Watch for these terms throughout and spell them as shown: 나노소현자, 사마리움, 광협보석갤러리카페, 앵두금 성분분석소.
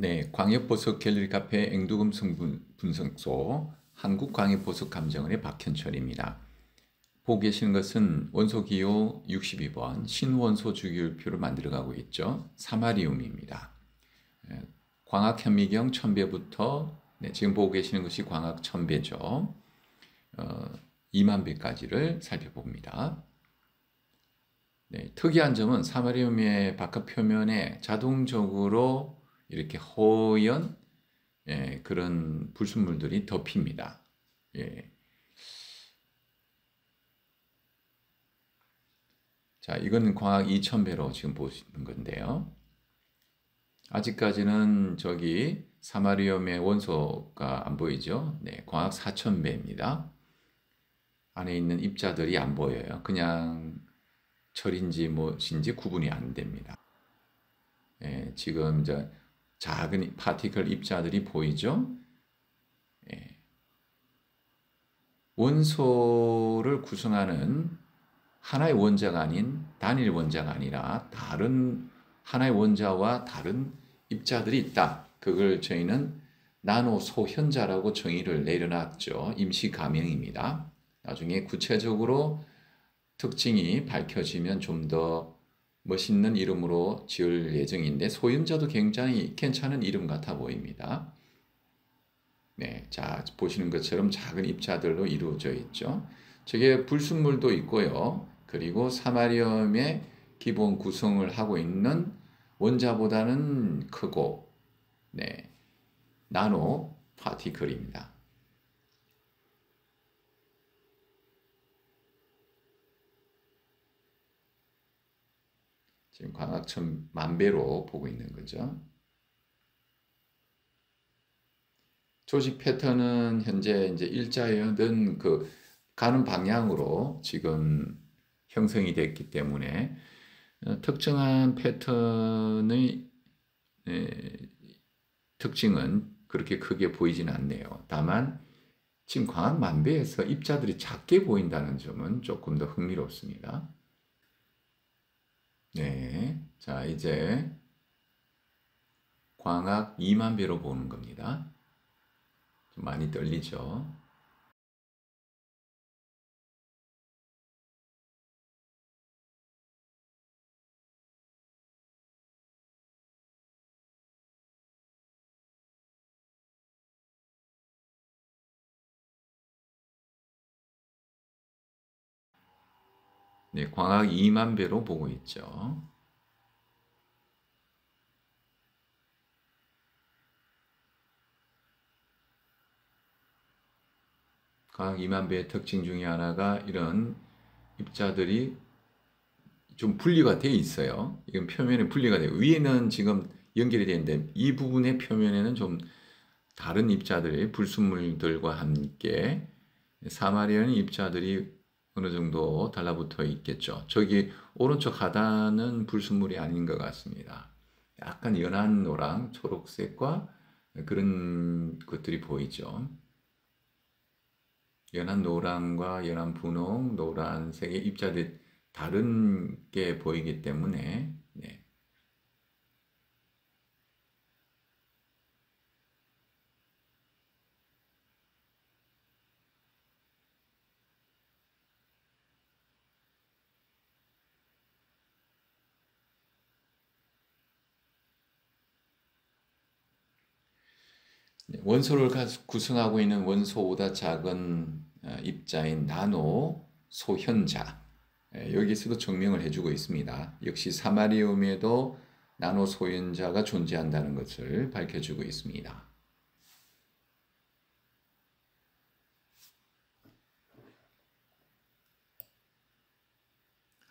네, 광역보석 갤러리 카페 앵두금 성분 분석소 한국광역보석감정원의 박현철입니다. 보고 계시는 것은 원소기호 62번 신원소 주기율표를 만들어가고 있죠. 사마리움입니다. 광학현미경 1000배부터 네, 지금 보고 계시는 것이 광학 1000배죠. 2만배까지를 살펴봅니다. 네, 특이한 점은 사마리움의 바깥 표면에 자동적으로 이렇게 허연 그런 불순물들이 덮입니다. 예. 자, 이건 광학 2000배로 지금 보시는 건데요. 아직까지는 저기 사마리움의 원소가 안 보이죠? 네, 광학 4000배입니다. 안에 있는 입자들이 안 보여요. 그냥 철인지 무엇인지 구분이 안 됩니다. 예, 지금 이제 작은 파티클 입자들이 보이죠? 예. 원소를 구성하는 하나의 원자가 아닌 단일 원자가 아니라 다른 하나의 원자와 다른 입자들이 있다. 그걸 저희는 나노소현자라고 정의를 내려놨죠. 임시 가명입니다. 나중에 구체적으로 특징이 밝혀지면 좀 더 멋있는 이름으로 지을 예정인데 소현자도 굉장히 괜찮은 이름 같아 보입니다. 네, 자 보시는 것처럼 작은 입자들로 이루어져 있죠. 저게 불순물도 있고요. 그리고 사마리움의 기본 구성을 하고 있는 원자보다는 크고 네, 나노 파티클입니다. 지금 광학 1000만배로 보고 있는 거죠. 조직 패턴은 현재 이제 일자였던 그 가는 방향으로 지금 형성이 됐기 때문에 특정한 패턴의 특징은 그렇게 크게 보이진 않네요. 다만 지금 광학 1000배에서 입자들이 작게 보인다는 점은 조금 더 흥미롭습니다. 네, 자 이제 광학 2만배로 보는 겁니다. 좀 많이 떨리죠? 네, 광학 2만배로 보고 있죠. 광학 2만배의 특징 중에 하나가 이런 입자들이 좀 분리가 되어 있어요. 이건 표면에 분리가 돼요. 위에는 지금 연결이 되는데 이 부분의 표면에는 좀 다른 입자들이 불순물들과 함께 사마리움 입자들이 어느 정도 달라붙어 있겠죠. 저기 오른쪽 하단은 불순물이 아닌 것 같습니다. 약간 연한 노랑, 초록색과 그런 것들이 보이죠. 연한 노랑과 연한 분홍, 노란색의 입자들이 다른 게 보이기 때문에 네. 원소를 구성하고 있는 원소보다 작은 입자인 나노 소현자 여기서도 증명을 해주고 있습니다. 역시 사마리움에도 나노 소현자가 존재한다는 것을 밝혀주고 있습니다.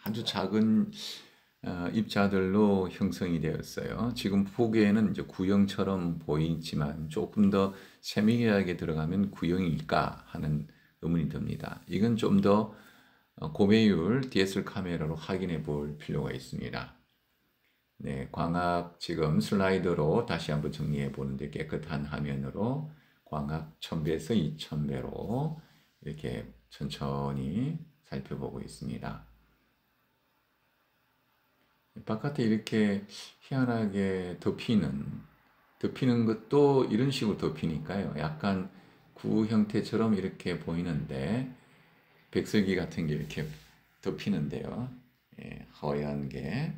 아주 작은 입자들로 형성이 되었어요. 지금 보기에는 이제 구형처럼 보이지만 조금 더 세밀하게 들어가면 구형일까 하는 의문이 듭니다. 이건 좀 더 고배율 DSL 카메라로 확인해 볼 필요가 있습니다. 네, 광학 지금 슬라이더로 다시 한번 정리해 보는데 깨끗한 화면으로 광학 1000배에서 2000배로 이렇게 천천히 살펴보고 있습니다. 바깥에 이렇게 희한하게 덮이는 덮이는 것도 이런 식으로 덮이니까요. 약간 구 형태처럼 이렇게 보이는데 백설기 같은 게 이렇게 덮이는데요. 예, 허연 게.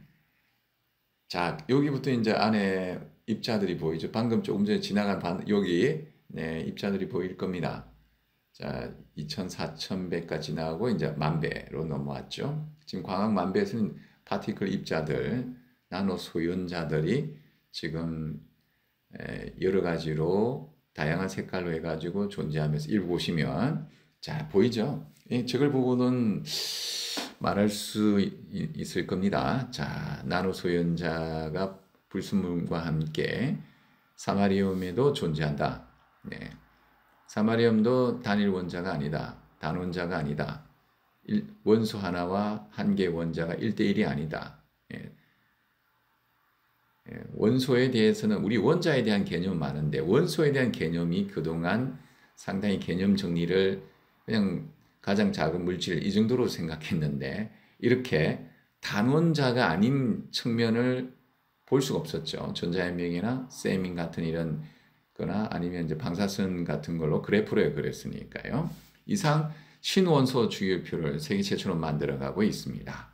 자, 여기부터 이제 안에 입자들이 보이죠. 방금 조금 전에 지나간 여기 네, 입자들이 보일 겁니다. 자, 24,000배까지 나오고 이제 만배로 넘어왔죠. 지금 광학 만배에서는 파티클 입자들, 나노 소연자들이 지금 여러 가지로 다양한 색깔로 해가지고 존재하면서 일부 보시면 자 보이죠? 예, 저걸 보고는 말할 수 있을 겁니다. 자, 나노 소연자가 불순물과 함께 사마리움에도 존재한다. 네. 사마리움도 단일 원자가 아니다. 단원자가 아니다. 원소 하나와 한 개의 원자가 1:1이 아니다. 예. 원소에 대해서는 우리 원자에 대한 개념 많은데 원소에 대한 개념이 그동안 상당히 개념 정리를 그냥 가장 작은 물질 이 정도로 생각했는데 이렇게 단원자가 아닌 측면을 볼 수가 없었죠. 전자현미경이나 세민 같은 이런 거나 아니면 이제 방사선 같은 걸로 그래프로 그렸으니까요. 이상 신원소 주기율표를 세계 최초로 만들어가고 있습니다.